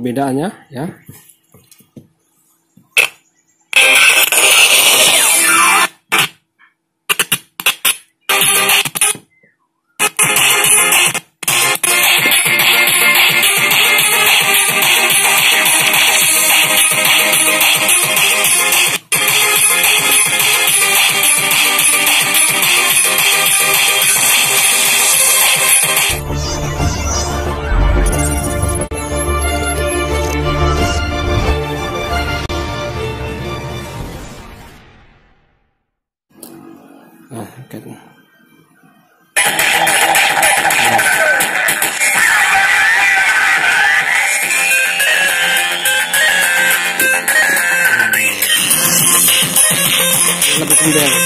perbedaannya ya. Lebih mudah.